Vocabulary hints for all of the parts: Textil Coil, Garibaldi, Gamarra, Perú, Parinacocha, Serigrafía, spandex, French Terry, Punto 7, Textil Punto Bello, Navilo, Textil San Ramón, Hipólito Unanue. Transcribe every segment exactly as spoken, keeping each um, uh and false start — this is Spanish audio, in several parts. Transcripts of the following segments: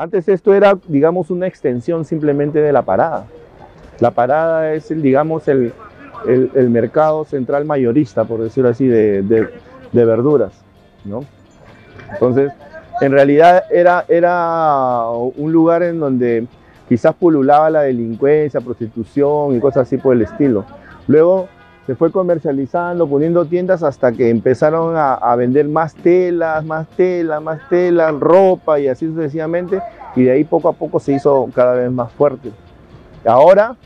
Antes esto era, digamos, una extensión simplemente de la parada. La parada es, el, digamos, el, el, el mercado central mayorista, por decirlo así, de, de, de verduras, ¿no? Entonces, en realidad era, era un lugar en donde quizás pululaba la delincuencia, prostitución y cosas así por el estilo. Luego se fue comercializando, poniendo tiendas hasta que empezaron a, a vender más telas, más telas, más telas, ropa y así sucesivamente. Y de ahí poco a poco se hizo cada vez más fuerte. Ahora,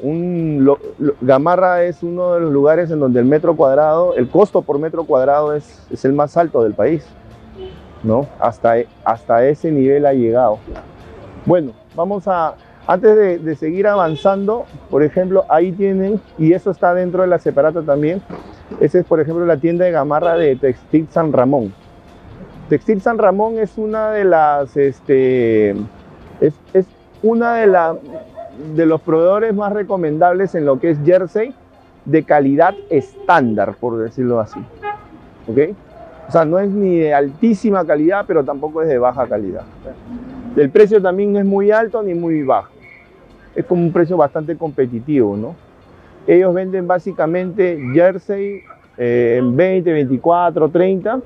un, lo, lo, Gamarra es uno de los lugares en donde el metro cuadrado, el costo por metro cuadrado es, es el más alto del país, ¿no? Hasta, hasta ese nivel ha llegado. Bueno, vamos a... Antes de, de seguir avanzando, por ejemplo, ahí tienen, y eso está dentro de la separata también, esa es, por ejemplo, la tienda de Gamarra de Textil San Ramón. Textil San Ramón es una de las... Este, es, es una de las... de los proveedores más recomendables en lo que es jersey de calidad estándar, por decirlo así, ¿ok? O sea, no es ni de altísima calidad, pero tampoco es de baja calidad. El precio también no es muy alto ni muy bajo, es como un precio bastante competitivo, ¿no? Ellos venden básicamente jersey eh, en veinte, veinticuatro, treinta,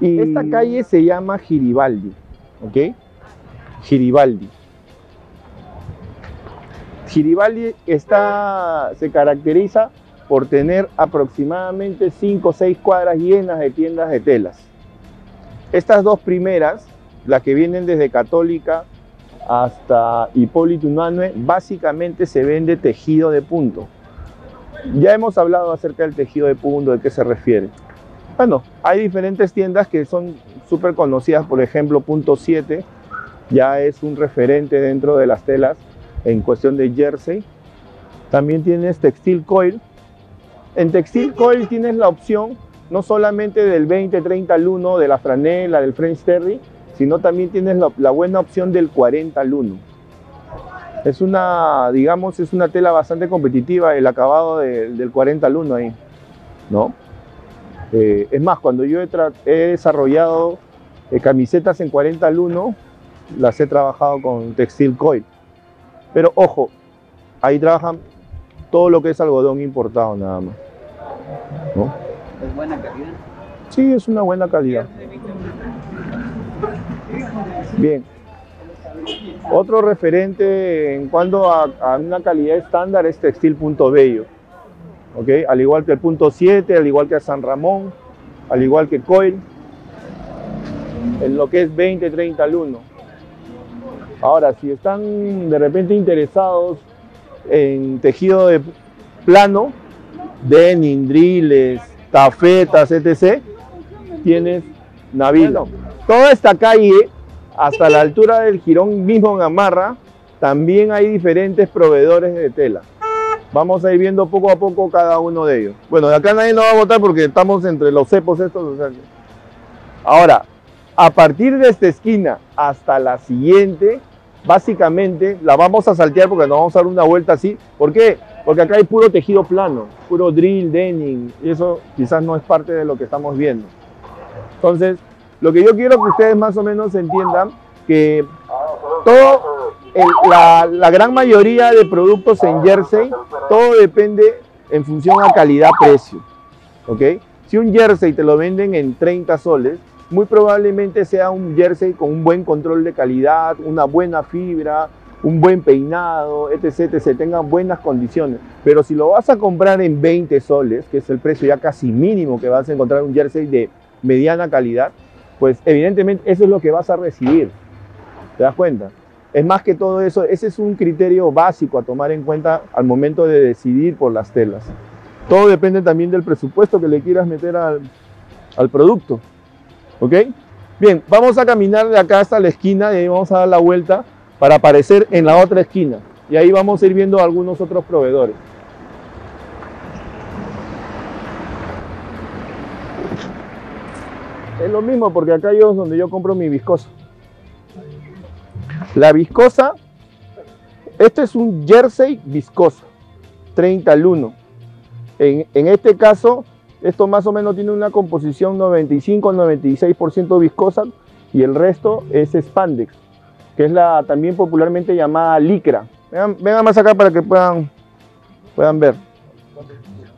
y esta calle se llama Garibaldi, ¿ok? Garibaldi. Garibaldi está, se caracteriza por tener aproximadamente cinco o seis cuadras llenas de tiendas de telas. Estas dos primeras, las que vienen desde Católica hasta Hipólito Unanue, básicamente se vende tejido de punto. Ya hemos hablado acerca del tejido de punto, de qué se refiere. Bueno, hay diferentes tiendas que son súper conocidas, por ejemplo, Punto siete, ya es un referente dentro de las telas en cuestión de jersey. También tienes Textil Coil. En Textil Coil tienes la opción no solamente del veinte, treinta al uno, de la franela, del French Terry, sino también tienes la, la buena opción del cuarenta al uno. Es una, digamos, es una tela bastante competitiva, el acabado de, del cuarenta al uno ahí, ¿no? Eh, es más, cuando yo he, he desarrollado eh, camisetas en cuarenta al uno, las he trabajado con Textil Coil. Pero ojo, ahí trabajan todo lo que es algodón importado nada más, ¿no? ¿Es buena calidad? Sí, es una buena calidad. Bien. Otro referente en cuanto a, a una calidad estándar es Textil Punto Bello, ¿okay? Al igual que el Punto siete, al igual que San Ramón, al igual que Coil, en lo que es veinte, treinta al uno. Ahora, si están de repente interesados en tejido de plano, denim, driles, tafetas, etcétera, tienes Navilo. Toda esta calle, hasta la altura del jirón mismo en Gamarra, también hay diferentes proveedores de tela. Vamos a ir viendo poco a poco cada uno de ellos. Bueno, de acá nadie nos va a votar porque estamos entre los cepos estos. O sea, ahora, a partir de esta esquina hasta la siguiente, básicamente la vamos a saltear porque nos vamos a dar una vuelta así. ¿Por qué? Porque acá hay puro tejido plano, puro drill, denim, y eso quizás no es parte de lo que estamos viendo. Entonces, lo que yo quiero que ustedes más o menos entiendan, que todo el, la, la gran mayoría de productos en jersey, todo depende en función a calidad-precio, ¿okay? Si un jersey te lo venden en treinta soles, muy probablemente sea un jersey con un buen control de calidad, una buena fibra, un buen peinado, etcétera, etcétera, tengan buenas condiciones. Pero si lo vas a comprar en veinte soles, que es el precio ya casi mínimo que vas a encontrar un jersey de mediana calidad, pues evidentemente eso es lo que vas a recibir. ¿Te das cuenta? Es más que todo eso, ese es un criterio básico a tomar en cuenta al momento de decidir por las telas. Todo depende también del presupuesto que le quieras meter al, al producto. ¿Ok? Bien, vamos a caminar de acá hasta la esquina y ahí vamos a dar la vuelta para aparecer en la otra esquina. Y ahí vamos a ir viendo algunos otros proveedores. Es lo mismo porque acá yo es donde yo compro mi viscosa. La viscosa, este es un jersey viscosa, treinta al uno. En, en este caso... Esto más o menos tiene una composición noventa y cinco a noventa y seis por ciento viscosa y el resto es spandex. que es la también popularmente llamada licra. Vengan, vengan más acá para que puedan, puedan ver.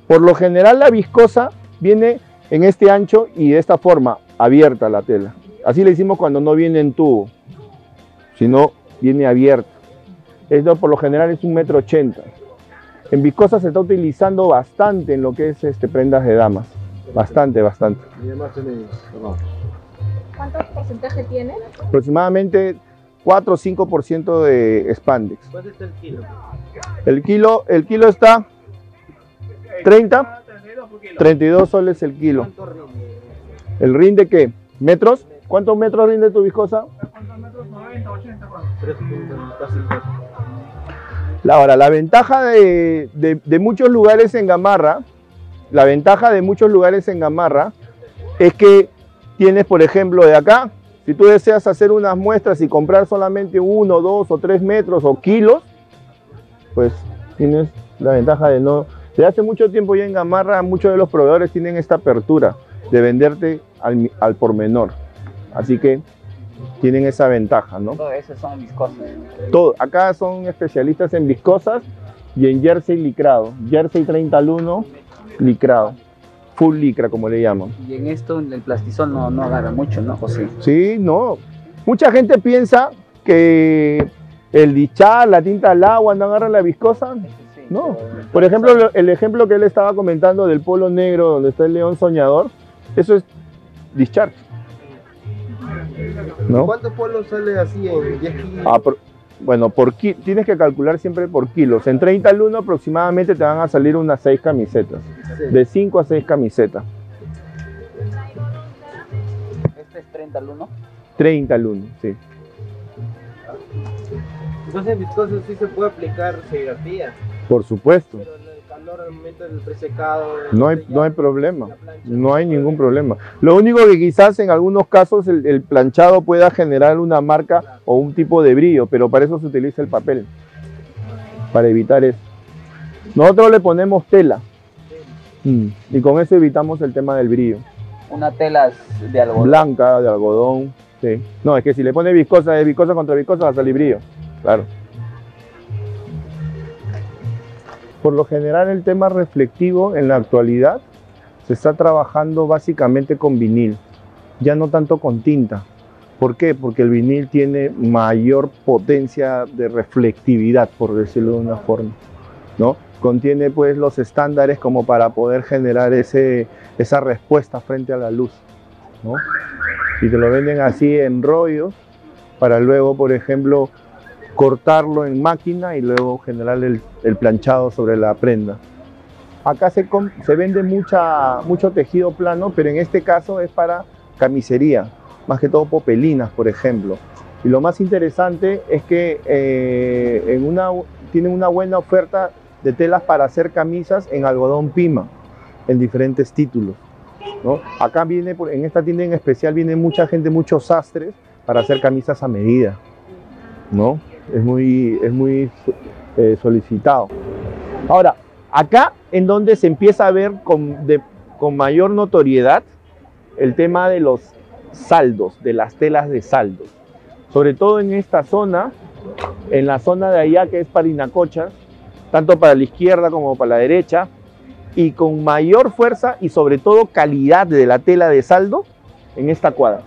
Por lo general la viscosa viene en este ancho y de esta forma, abierta la tela. Así le hicimos cuando no viene en tubo, sino viene abierta. Esto por lo general es un metro ochenta. En viscosa se está utilizando bastante en lo que es este, prendas de damas. Bastante, bastante. ¿Cuánto porcentaje tiene? Aproximadamente cuatro o cinco por ciento de spandex. ¿Cuánto está el kilo? El kilo, el kilo está treinta, treinta y dos soles el kilo. ¿El rinde qué? ¿Metros? ¿Cuántos metros rinde tu viscosa? ¿Cuántos metros? noventa, ochenta. Ahora, la ventaja de, de, de muchos lugares en Gamarra, la ventaja de muchos lugares en Gamarra es que tienes, por ejemplo, de acá, si tú deseas hacer unas muestras y comprar solamente uno, dos o tres metros o kilos, pues tienes la ventaja de no... Desde hace mucho tiempo ya en Gamarra muchos de los proveedores tienen esta apertura de venderte al, al por menor. Así que tienen esa ventaja, ¿no? Todo eso son viscosas. Todo. Acá son especialistas en viscosas y en jersey licrado. Jersey treinta al uno, licrado. Full licra, como le llaman. Y en esto el plastizón no, no agarra mucho, ¿no, José? Sí, no. Mucha gente piensa que el dichar, la tinta al agua, no agarra la viscosa. No. Por ejemplo, el ejemplo que él estaba comentando del polo negro donde está el león soñador, eso es discharge, ¿no? ¿Cuántos polos sale así en diez kilos? Ah, por, bueno, por ki tienes que calcular siempre por kilos. En treinta al uno aproximadamente te van a salir unas seis camisetas, sí. De cinco a seis camisetas. ¿Este es treinta al uno? treinta al uno, sí. Entonces, viscoso sí se puede aplicar serigrafía. Por supuesto. Pero el calor, al momento del presecado... No hay, no hay problema, no hay ningún problema. Lo único que quizás en algunos casos el, el planchado pueda generar una marca, claro, o un tipo de brillo, pero para eso se utiliza el papel, para evitar eso. Nosotros le ponemos tela, sí, y con eso evitamos el tema del brillo. Una tela de algodón. Blanca, de algodón, sí. No, es que si le pone viscosa, es viscosa contra viscosa, va a salir brillo, claro. Por lo general el tema reflectivo en la actualidad se está trabajando básicamente con vinil, ya no tanto con tinta. ¿Por qué? Porque el vinil tiene mayor potencia de reflectividad, por decirlo de una forma, ¿no? Contiene pues los estándares como para poder generar ese, esa respuesta frente a la luz, ¿no? Y te lo venden así en rollos para luego, por ejemplo, cortarlo en máquina y luego generar el, el planchado sobre la prenda. Acá se, se vende mucha, mucho tejido plano, pero en este caso es para camisería, más que todo popelinas, por ejemplo. Y lo más interesante es que eh, en una, tienen una buena oferta de telas para hacer camisas en algodón pima, en diferentes títulos, ¿no? Acá viene, en esta tienda en especial, viene mucha gente, muchos sastres, para hacer camisas a medida, ¿no? Es muy, es muy eh, solicitado. Ahora, acá en donde se empieza a ver con, de, con mayor notoriedad el tema de los saldos, de las telas de saldos. Sobre todo en esta zona, en la zona de allá que es Parinacocha, tanto para la izquierda como para la derecha, y con mayor fuerza y sobre todo calidad de la tela de saldo en esta cuadra.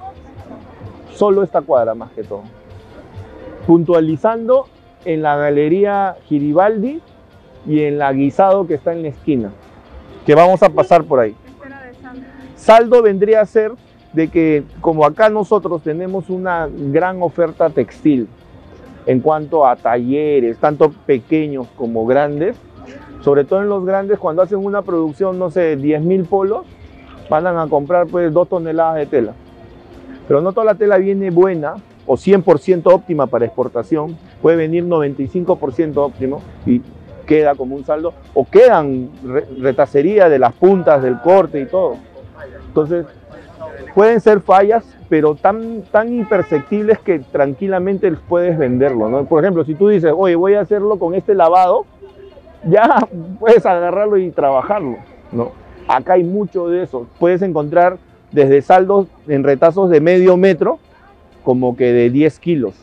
Solo esta cuadra más que todo. Puntualizando en la galería Garibaldi y en la Guisado que está en la esquina, que vamos a pasar por ahí. Saldo vendría a ser de que, como acá nosotros tenemos una gran oferta textil en cuanto a talleres, tanto pequeños como grandes, sobre todo en los grandes, cuando hacen una producción, no sé, diez mil polos, van a comprar pues dos toneladas de tela. Pero no toda la tela viene buena o cien por ciento óptima para exportación, puede venir noventa y cinco por ciento óptimo y queda como un saldo, o quedan re retacería de las puntas, del corte y todo. Entonces, pueden ser fallas, pero tan, tan imperceptibles que tranquilamente puedes venderlo, ¿no? Por ejemplo, si tú dices, oye, voy a hacerlo con este lavado, ya puedes agarrarlo y trabajarlo, ¿no? Acá hay mucho de eso. Puedes encontrar desde saldos en retazos de medio metro, como que de diez kilos,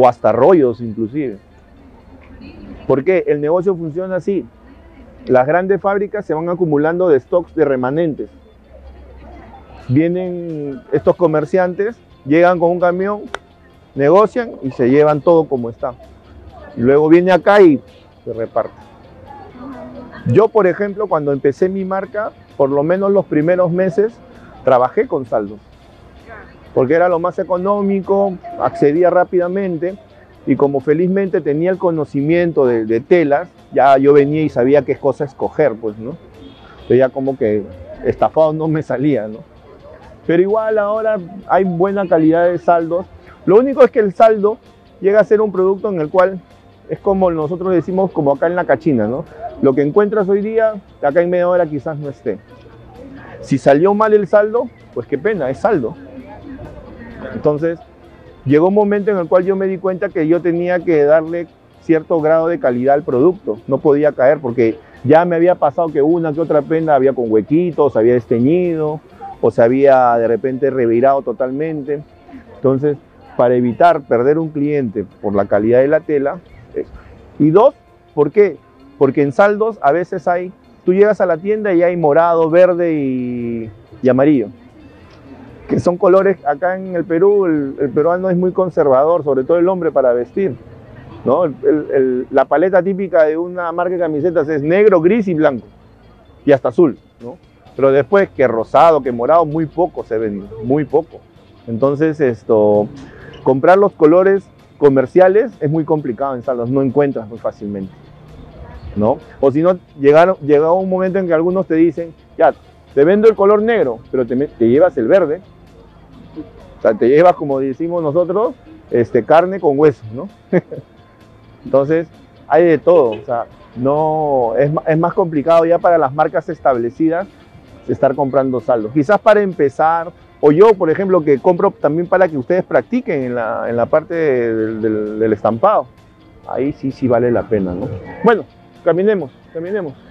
o hasta rollos inclusive. ¿Por qué? El negocio funciona así. Las grandes fábricas se van acumulando de stocks de remanentes. Vienen estos comerciantes, llegan con un camión, negocian y se llevan todo como está. Y luego viene acá y se reparte. Yo, por ejemplo, cuando empecé mi marca, por lo menos los primeros meses, trabajé con saldos. Porque era lo más económico, accedía rápidamente y como felizmente tenía el conocimiento de, de telas, ya yo venía y sabía qué cosa escoger, pues, ¿no? Entonces ya como que estafado no me salía, ¿no? Pero igual ahora hay buena calidad de saldos. Lo único es que el saldo llega a ser un producto en el cual es como nosotros decimos, como acá en la cachina, ¿no? Lo que encuentras hoy día, acá en media hora quizás no esté. Si salió mal el saldo, pues qué pena, es saldo. Entonces, llegó un momento en el cual yo me di cuenta que yo tenía que darle cierto grado de calidad al producto. No podía caer porque ya me había pasado que una que otra prenda había con huequitos, había desteñido o se había de repente revirado totalmente. Entonces, para evitar perder un cliente por la calidad de la tela. Y dos, ¿por qué? Porque en saldos a veces hay, tú llegas a la tienda y hay morado, verde y, y amarillo, que son colores, acá en el Perú, el, el peruano es muy conservador, sobre todo el hombre para vestir, ¿no? El, el, la paleta típica de una marca de camisetas es negro, gris y blanco, y hasta azul, ¿no? Pero después que rosado, que morado, muy poco se vende, muy poco. Entonces, esto, comprar los colores comerciales es muy complicado en saldos, no encuentras muy fácilmente, ¿no? O si no, llega un momento en que algunos te dicen, ya, te vendo el color negro, pero te, te llevas el verde. O sea, te llevas, como decimos nosotros, este, carne con hueso, ¿no? Entonces, hay de todo. O sea, no, es, es más complicado ya para las marcas establecidas estar comprando saldos. Quizás para empezar, o yo, por ejemplo, que compro también para que ustedes practiquen en la, en la parte del, del, del estampado. Ahí sí, sí vale la pena, ¿no? Bueno, caminemos, caminemos.